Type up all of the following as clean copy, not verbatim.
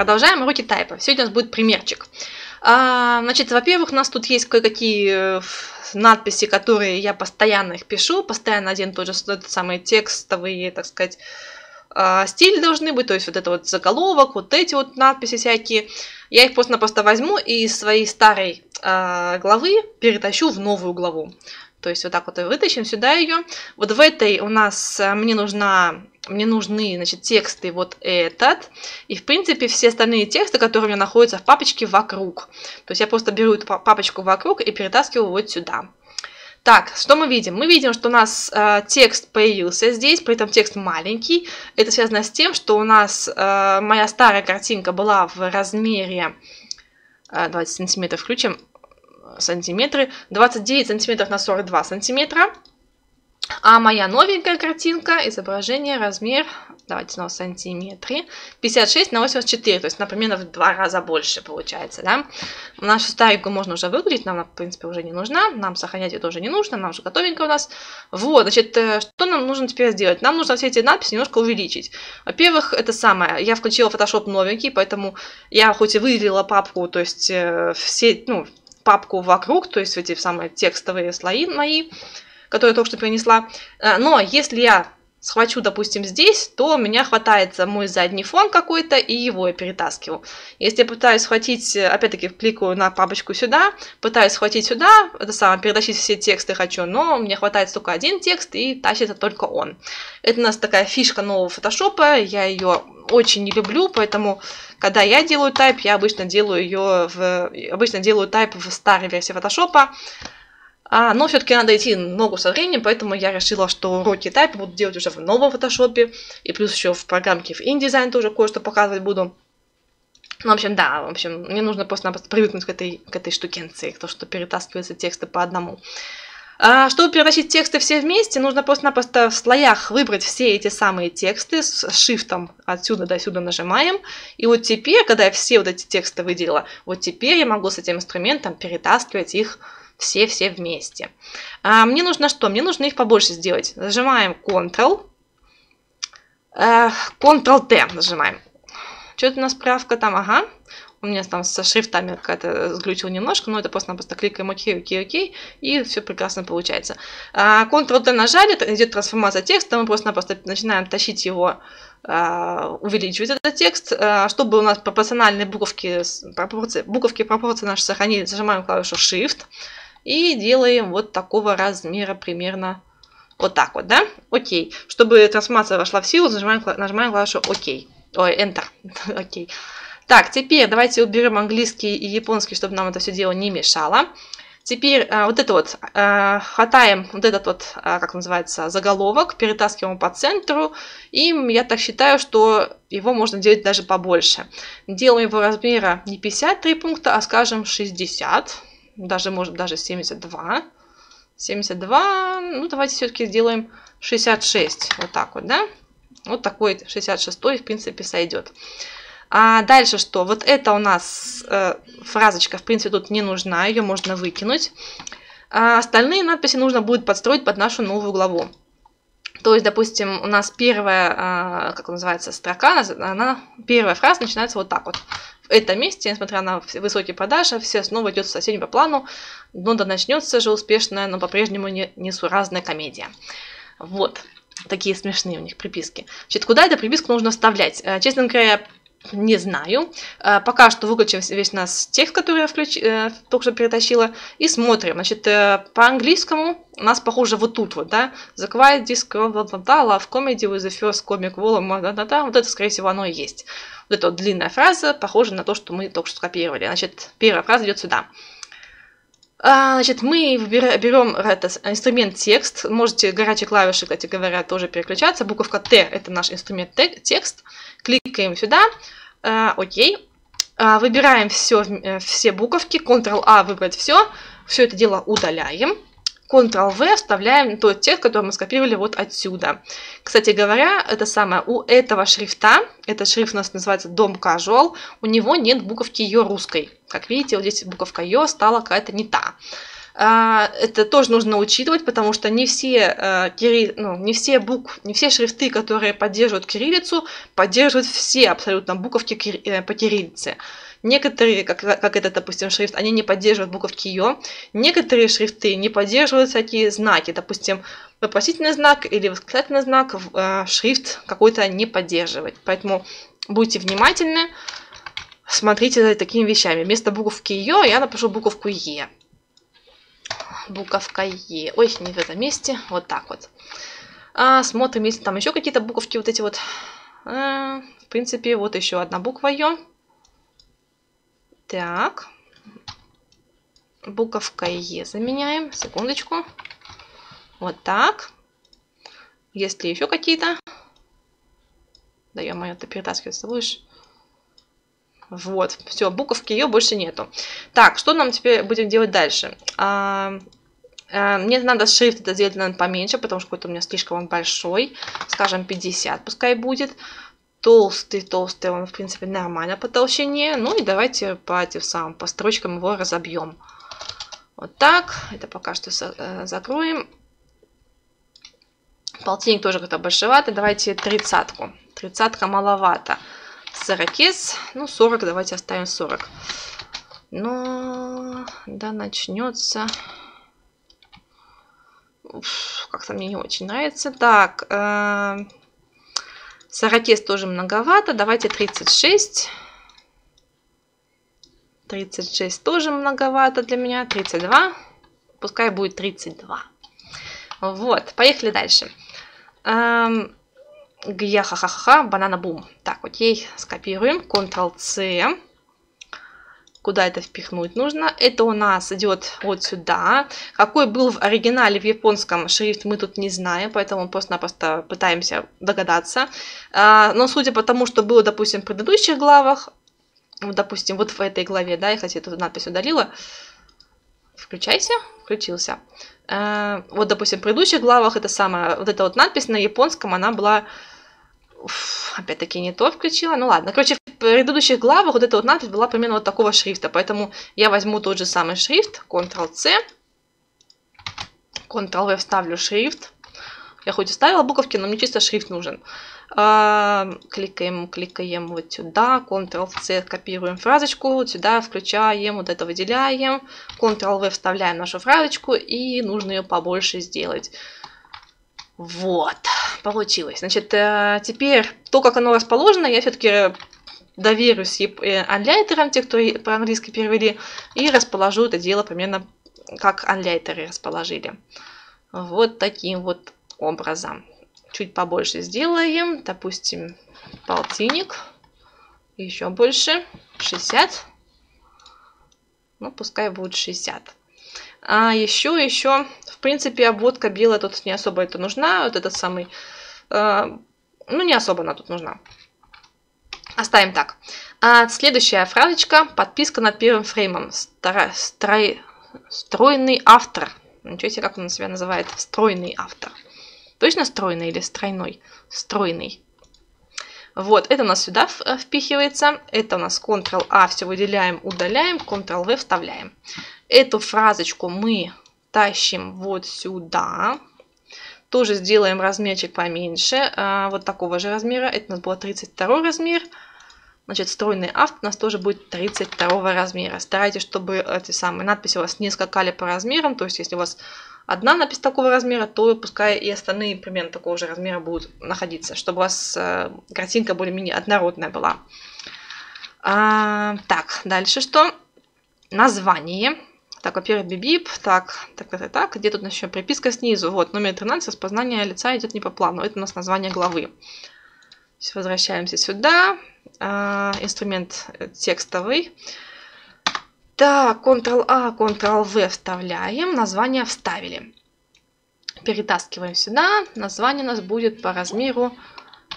Продолжаем уроки тайпа. Сегодня у нас будет примерчик. Значит, во-первых, у нас тут есть кое-какие надписи, которые я постоянно их пишу, постоянно один тот же самый текстовый, так сказать, стиль должны быть, то есть вот это вот заголовок, вот эти вот надписи всякие. Я их просто-напросто возьму и из своей старой главы перетащу в новую главу. То есть вот так вот и вытащим сюда ее. Вот в этой у нас мне нужны, значит, тексты вот этот. И, в принципе, все остальные тексты, которые у меня находятся в папочке вокруг. То есть я просто беру эту папочку вокруг и перетаскиваю вот сюда. Так, что мы видим? Мы видим, что у нас текст появился здесь, при этом текст маленький. Это связано с тем, что у нас моя старая картинка была в размере... 20 сантиметров включим. Сантиметры, 29 сантиметров на 42 сантиметра, а моя новенькая картинка, изображение, размер, давайте снова сантиметры, 56 на 84, то есть, например, в 2 раза больше получается, да. Нашу старенькую можно уже выгрузить, нам она, в принципе, уже не нужна, нам сохранять ее тоже не нужно, она уже готовенькая у нас. Вот, значит, что нам нужно теперь сделать? Нам нужно все эти надписи немножко увеличить. Во-первых, это самое, я включила Photoshop новенький, поэтому я хоть и выделила папку, то есть, все, ну, папку вокруг, то есть эти самые текстовые слои мои, которые я только что принесла. Но если я схвачу, допустим, здесь, то у меня хватает мой задний фон какой-то, и его я перетаскиваю. Если я пытаюсь схватить, опять-таки, кликаю на папочку сюда, пытаюсь схватить сюда, это самое, перетащить все тексты хочу, но мне хватает только один текст, и тащится только он. Это у нас такая фишка нового фотошопа, я ее очень не люблю, поэтому, когда я делаю тайп, я обычно делаю тайп в старой версии фотошопа. Но все-таки надо идти ногу со временем, поэтому я решила, что уроки тайпа буду делать уже в новом фотошопе, и плюс еще в программке в InDesign тоже кое-что показывать буду. Ну, в общем, да, в общем, мне нужно просто-напросто привыкнуть к этой штукенции, то, что перетаскиваются тексты по одному. Чтобы перетащить тексты все вместе, нужно просто-напросто в слоях выбрать все эти самые тексты с Shift отсюда до сюда нажимаем. И вот теперь, когда я все вот эти тексты выделила, вот теперь я могу с этим инструментом перетаскивать их все-все вместе. Мне нужно что? Мне нужно их побольше сделать. Нажимаем Ctrl-T нажимаем. Что это у нас правка там? Ага. У меня там со шрифтами какая-то сглючила немножко, но это просто-напросто кликаем ОК, ОК, ОК, и все прекрасно получается. Ctrl-T нажали, идет трансформация текста, мы просто-напросто начинаем тащить его, увеличивать этот текст. Чтобы у нас пропорциональные буковки пропорции наши сохранились, зажимаем клавишу Shift и делаем вот такого размера примерно. Вот так вот, да? Окей. Чтобы трансформация вошла в силу, нажимаем клавишу ОК. Ой, Enter. Окей. Так, теперь давайте уберем английский и японский, чтобы нам это все дело не мешало. Теперь вот это вот, хватаем вот этот вот, как называется, заголовок, перетаскиваем по центру, и я так считаю, что его можно делать даже побольше. Делаем его размера не 53 пункта, а, скажем, 60, даже, может, даже 72. 72, ну, давайте все-таки сделаем 66, вот так вот, да? Вот такой 66-й, в принципе, сойдет. А дальше что? Вот это у нас фразочка, в принципе, тут не нужна, ее можно выкинуть. А остальные надписи нужно будет подстроить под нашу новую главу. То есть, допустим, у нас первая, как называется, строка, первая фраза начинается вот так вот. В этом месте, несмотря на высокие продажи, все снова идет в соседнем по плану, но да начнется же успешная, но по-прежнему несуразная комедия. Вот, такие смешные у них приписки. Значит, куда эту приписку нужно вставлять? Честно говоря, не знаю. Пока что выключим весь наш текст, который я только что перетащила, и смотрим. Значит, по-английскому у нас похоже вот тут вот, да? The Quiet Disco, Love Comedy with the First Comic Wall, вот это, скорее всего, оно и есть. Вот эта вот длинная фраза похожа на то, что мы только что скопировали. Значит, первая фраза идет сюда. Значит, мы берем инструмент текст, можете горячие клавиши, кстати говоря, тоже переключаться, буковка Т – это наш инструмент текст, кликаем сюда, окей, выбираем все буковки, Ctrl-A выбрать все это дело удаляем, Ctrl-V вставляем тот текст, который мы скопировали вот отсюда. Кстати говоря, это самое, у этого шрифта, этот шрифт у нас называется Dom Casual, у него нет буковки Ё русской. Как видите, вот здесь буковка Ё стала какая-то не та. Это тоже нужно учитывать, потому что не все шрифты, которые поддерживают кириллицу, поддерживают все абсолютно буковки по кириллице. Некоторые, как этот, допустим, шрифт, они не поддерживают буковки Ё. Некоторые шрифты не поддерживают всякие знаки. Допустим, вопросительный знак или восклицательный знак шрифт какой-то не поддерживает. Поэтому будьте внимательны, смотрите за такими вещами. Вместо буковки Ё я напишу буковку Е. Буковка Е. Ой, не в этом месте. Вот так вот. Смотрим, если там еще какие-то буковки вот эти вот. В принципе, вот еще одна буква Ё. Так, буковка Е заменяем, секундочку, вот так, если еще какие-то, да ё-моё, ты перетаскиваться будешь, вот, все, буковки Е больше нету. Так, что нам теперь будем делать дальше? Мне надо шрифт это сделать, наверное, поменьше, потому что какой-то у меня слишком он большой, скажем, 50 пускай будет. Толстый, он, в принципе, нормально по толщине. Ну и давайте по строчкам его разобьем. Вот так. Это пока что закроем. Полтинник тоже как-то большевато. Давайте 30-ку. 30-ка маловато. 40-с. Ну, 40, давайте оставим 40. Но, да, начнется... Как-то мне не очень нравится. Так... 40 тоже многовато, давайте 36. 36 тоже многовато для меня, 32. Пускай будет 32. Вот, поехали дальше. Гья-ха-ха-ха, банана-бум. Так, окей, скопируем, Ctrl-C. Куда это впихнуть нужно? Это у нас идет вот сюда. Какой был в оригинале в японском шрифт, мы тут не знаем, поэтому просто-напросто пытаемся догадаться. Но судя по тому, что было, допустим, в предыдущих главах, допустим, вот в этой главе, да, я, кстати, эту надпись удалила. Включайся, включился. Вот, допустим, в предыдущих главах вот эта надпись на японском, она была... Опять-таки не то включила, ну ладно. Короче, в предыдущих главах вот эта вот надпись была примерно вот такого шрифта, поэтому я возьму тот же самый шрифт, Ctrl-C, Ctrl-V вставлю шрифт. Я хоть и вставила буковки, но мне чисто шрифт нужен. Кликаем вот сюда, Ctrl-C, копируем фразочку, вот сюда включаем, вот это выделяем, Ctrl-V вставляем нашу фразочку, и нужно ее побольше сделать. Вот, получилось. Значит, теперь то, как оно расположено, я все-таки доверюсь анляйтерам, те, кто по-английски перевели, и расположу это дело примерно как анляйтеры расположили. Вот таким вот образом. Чуть побольше сделаем, допустим, полтинник, еще больше, 60, ну, пускай будет 60. А еще, в принципе, обводка белая тут не особо это нужна. Вот этот самый... ну, не особо она тут нужна. Оставим так. Следующая фразочка. Подписка над первым фреймом. Стройный автор. Ничего себе, как он себя называет. Стройный автор. Точно стройный или стройной? Стройный. Вот, это у нас сюда впихивается. Это у нас Ctrl-A, все выделяем, удаляем. Ctrl-V вставляем. Эту фразочку мы тащим вот сюда. Тоже сделаем размерчик поменьше. Вот такого же размера. Это у нас был 32 размер. Значит, стройный авт у нас тоже будет 32 размера. Старайтесь, чтобы эти самые надписи у вас не скакали по размерам. То есть, если у вас одна надпись такого размера, то пускай и остальные примерно такого же размера будут находиться. Чтобы у вас картинка более-менее однородная была. Так, дальше что? Название. Так, во-первых, бибип, так, где тут еще приписка снизу? Вот, номер 13, распознание лица идет не по плану. Это у нас название главы. Сейчас возвращаемся сюда. Инструмент текстовый. Так, Ctrl-A, Ctrl-V вставляем. Название вставили. Перетаскиваем сюда. Название у нас будет по размеру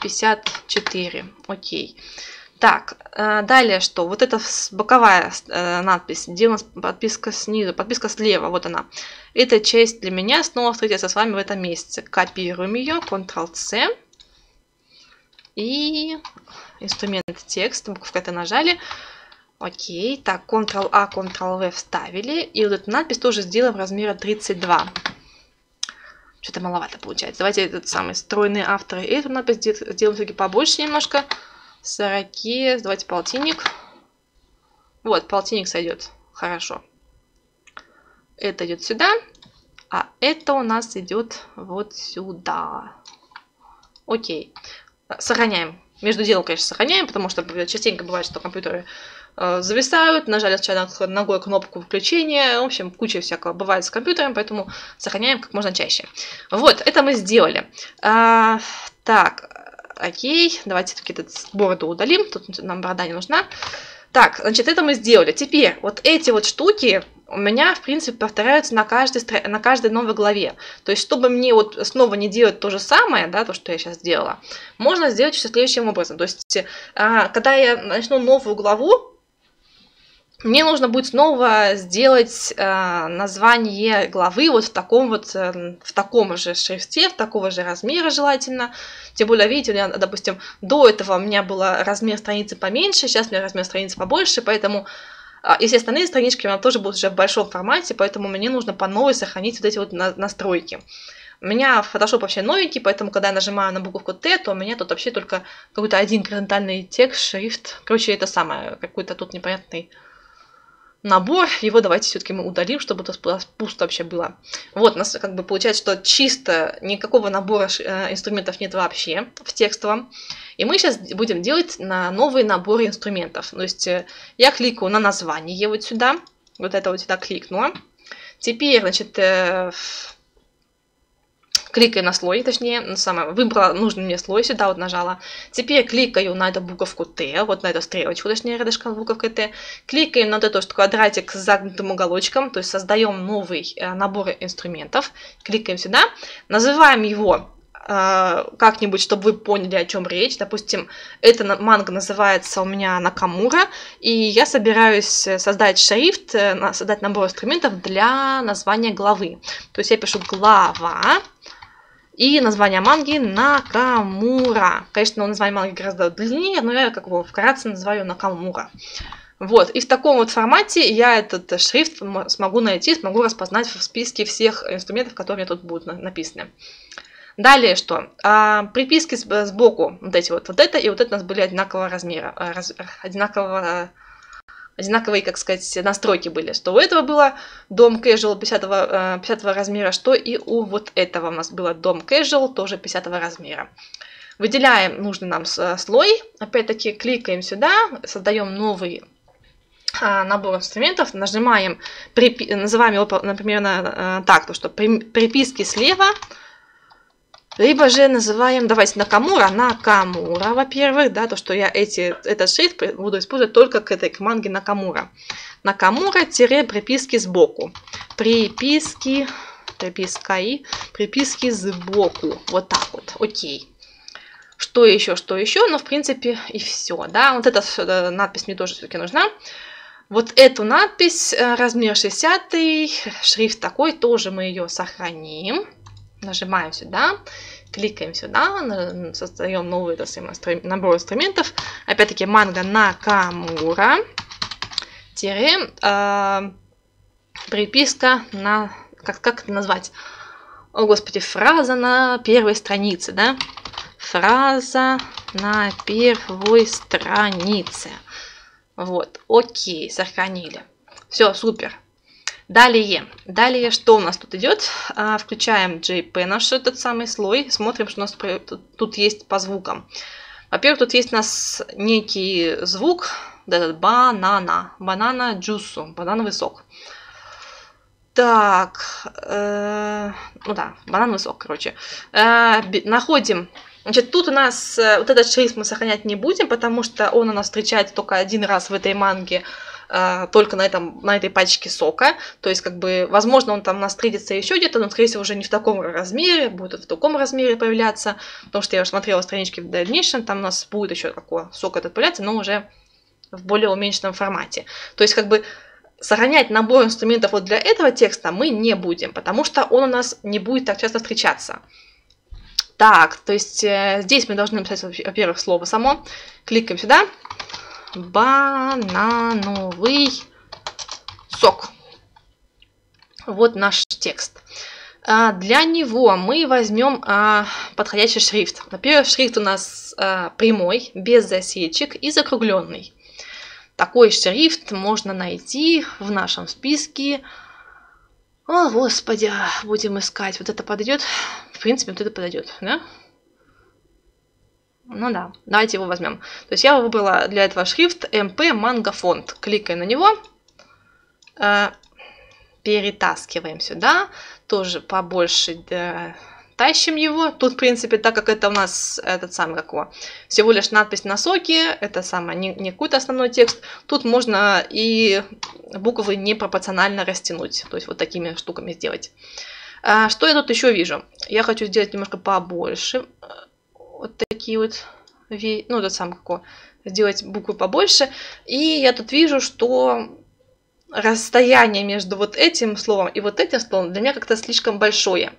54. Окей. Так, далее что? Вот эта боковая надпись, где у нас подписка снизу, подписка слева, вот она. Эта часть для меня снова встретится с вами в этом месяце. Копируем ее, Ctrl-C. И инструмент текст, буковка Т нажали. Окей, так, Ctrl-A, Ctrl-V вставили. И вот эту надпись тоже сделаем размера 32. Что-то маловато получается. Давайте этот самый стройный автор и эту надпись сделаем все-таки побольше немножко. 40, давайте полтинник. Вот, полтинник сойдет. Хорошо. Это идет сюда, а это у нас идет вот сюда. Окей. Сохраняем. Между делом, конечно, сохраняем, потому что частенько бывает, что компьютеры зависают, нажали сначала ногой кнопку включения, в общем, куча всякого бывает с компьютером, поэтому сохраняем как можно чаще. Вот, это мы сделали. Так, окей, давайте какие-то борду удалим, тут нам борда не нужна. Так, значит, это мы сделали. Теперь вот эти вот штуки у меня, в принципе, повторяются на каждой новой главе. То есть, чтобы мне вот снова не делать то же самое, да, то, что я сейчас сделала, можно сделать все следующим образом. То есть, когда я начну новую главу, мне нужно будет снова сделать название главы вот в таком же шрифте, в такого же размера желательно. Тем более, видите, у меня, допустим, до этого у меня был размер страницы поменьше, сейчас у меня размер страницы побольше, поэтому и все остальные странички у меня тоже будут уже в большом формате, поэтому мне нужно по новой сохранить вот эти вот настройки. У меня Photoshop вообще новенький, поэтому когда я нажимаю на буковку Т, то у меня тут вообще только какой-то один горизонтальный текст, шрифт, короче, это самое, какой-то тут непонятный набор, его давайте все-таки мы удалим, чтобы это пусто вообще было. Вот, у нас как бы получается, что чисто никакого набора инструментов нет вообще в текстовом. И мы сейчас будем делать новые наборы инструментов. То есть я кликаю на название вот сюда, вот это вот сюда кликнула. Теперь, значит, кликаю на слой, точнее, выбрала нужный мне слой, сюда вот нажала. Теперь кликаю на эту буковку Т, вот на эту стрелочку, точнее, рядышком буковкой Т. Кликаем на вот эту квадратик с загнутым уголочком, то есть создаем новый набор инструментов. Кликаем сюда, называем его как-нибудь, чтобы вы поняли, о чем речь. Допустим, эта манга называется у меня Накамура, и я собираюсь создать шрифт, создать набор инструментов для названия главы. То есть я пишу глава. И название манги Накамура. Конечно, название манги гораздо длиннее, но я как бы вкратце называю Накамура. Вот, и в таком вот формате я этот шрифт смогу найти, смогу распознать в списке всех инструментов, которые тут будут написаны. Далее что? Приписки сбоку, вот это и вот это у нас были одинакового размера, одинаковые, как сказать, настройки были, что у этого было Dom Casual 50 размера, что и у вот этого у нас было Dom Casual тоже 50 размера. Выделяем нужный нам слой, опять-таки кликаем сюда, создаем новый набор инструментов, нажимаем, называем его, например, так, то что приписки слева, либо же называем, давайте, Накамура, во-первых, да, то, что я этот шрифт буду использовать только к этой манге Накамура. Накамура-приписки сбоку. Приписки сбоку. Вот так вот, окей. Что еще, но, в принципе, и все, да. Вот эта надпись мне тоже все-таки нужна. Вот эту надпись, размер 60, шрифт такой, тоже мы ее сохраним. Нажимаем сюда, кликаем сюда, создаем новый набор инструментов. Опять-таки манга Накамура, приписка на... Как это назвать? О, господи, фраза на первой странице, да? Фраза на первой странице. Вот, окей, сохранили. Все, супер. Далее, что у нас тут идет? Включаем JP наш этот самый слой, смотрим, что у нас тут есть по звукам. Во-первых, тут есть у нас некий звук, вот этот банана джусу, банановый сок. Так, ну да, банановый сок, короче. Находим. Значит, тут у нас вот этот шрифт мы сохранять не будем, потому что он у нас встречается только один раз в этой манге, только на этой пачке сока. То есть, как бы, возможно, он там у нас встретится еще где-то, но, скорее всего, уже не в таком размере, будет в таком размере появляться, потому что я уже смотрела странички в дальнейшем, там у нас будет еще такой сок этот появляться, но уже в более уменьшенном формате. То есть, как бы, сохранять набор инструментов вот для этого текста мы не будем, потому что он у нас не будет так часто встречаться. Так, то есть здесь мы должны написать, во-первых, слово само. Кликаем сюда, банановый сок. Вот наш текст. Для него мы возьмем подходящий шрифт. Во-первых, шрифт у нас прямой, без засечек и закругленный. Такой шрифт можно найти в нашем списке. О, господи, будем искать. Вот это подойдет. В принципе, вот это подойдет, да? Ну да, давайте его возьмем. То есть я выбрала для этого шрифт MP MangaFont. Кликаем на него. Перетаскиваем сюда. Тоже побольше тащим его. Тут, в принципе, так как это у нас этот самый, как его, всего лишь надпись на соке, это самое, не какой-то основной текст, тут можно и буквы непропорционально растянуть. То есть вот такими штуками сделать. Что я тут еще вижу? Я хочу сделать немножко побольше. Вот такие вот, ну, тот самый, какой, сделать буквы побольше. И я тут вижу, что расстояние между вот этим словом и вот этим словом для меня как-то слишком большое.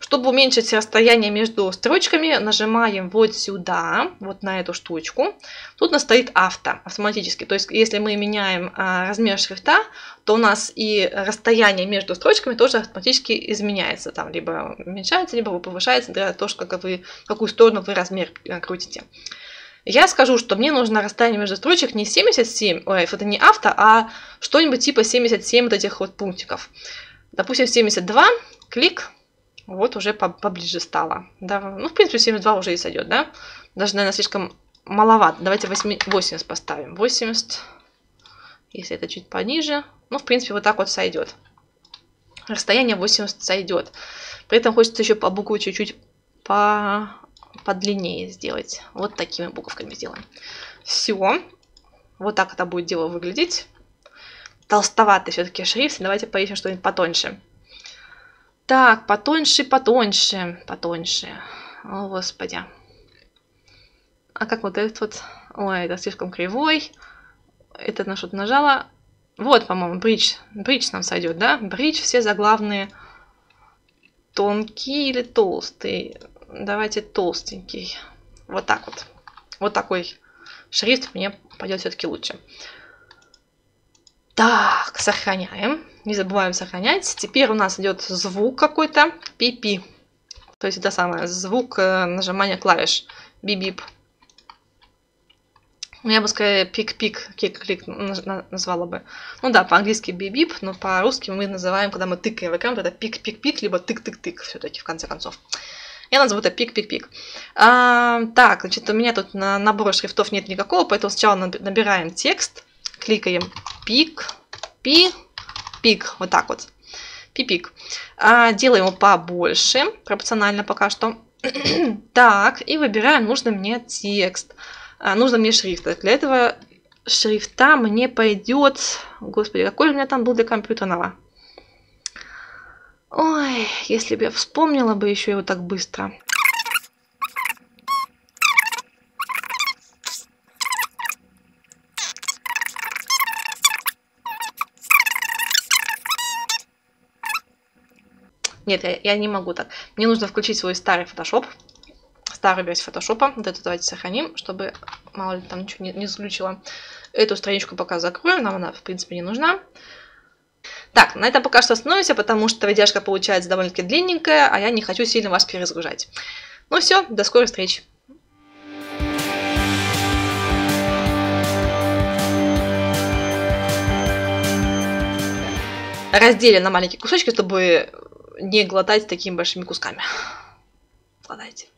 Чтобы уменьшить расстояние между строчками, нажимаем вот сюда, вот на эту штучку. Тут у нас стоит авто автоматически. То есть, если мы меняем размер шрифта, то у нас и расстояние между строчками тоже автоматически изменяется. Там либо уменьшается, либо повышается, для того, как вы, какую сторону вы размер крутите. Я скажу, что мне нужно расстояние между строчек не 77, ой, это не авто, а что-нибудь типа 77 вот этих вот пунктиков. Допустим, 72, клик. Вот уже поближе стало. Да? Ну, в принципе, 72 уже и сойдет, да? Даже, наверное, слишком маловато. Давайте 80 поставим. 80, если это чуть пониже. Ну, в принципе, вот так вот сойдет. Расстояние 80 сойдет. При этом хочется еще по букву чуть-чуть подлиннее сделать. Вот такими буковками сделаем. Все. Вот так это будет дело выглядеть. Толстоватый все-таки шрифт. Давайте поищем что-нибудь потоньше. Так, потоньше. О, господи. А как вот этот вот? Ой, это слишком кривой. Это на что-то нажала. Вот, по-моему, бридж. Бридж нам сойдет, да? Бридж, все заглавные тонкие или толстые. Давайте толстенький. Вот так вот. Вот такой шрифт мне пойдет все-таки лучше. Так, сохраняем. Не забываем сохранять. Теперь у нас идет звук какой-то. Пи-пи. То есть это самое, звук нажимания клавиш. Би-бип. Я бы скорее пик-пик, клик-клик назвала бы. Ну да, по-английски би-бип, но по-русски мы называем, когда мы тыкаем в экран, это пик-пик-пик, либо тык-тык-тык все-таки в конце концов. Я назову это пик-пик-пик. Так, значит, у меня тут на набора шрифтов нет никакого, поэтому сначала набираем текст, кликаем пик-пик-пик, вот так вот, пик-пик. Делаем его побольше, пропорционально пока что. Так, и выбираем нужный мне текст, нужный мне шрифт. Для этого шрифта мне пойдет, господи, какой у меня там был для компьютерного. Ой, если бы я вспомнила бы еще его так быстро. Нет, я не могу так. Мне нужно включить свой старый Photoshop. Старую версию Photoshop. Вот эту давайте сохраним, чтобы мало ли там ничего не заключила. Эту страничку пока закроем. Нам она, в принципе, не нужна. Так, на этом пока что остановимся, потому что видяшка получается довольно-таки длинненькая, а я не хочу сильно вас перезагружать. Ну все, до скорой встречи. Разделим на маленькие кусочки, чтобы не глотать такими большими кусками. Глотайте.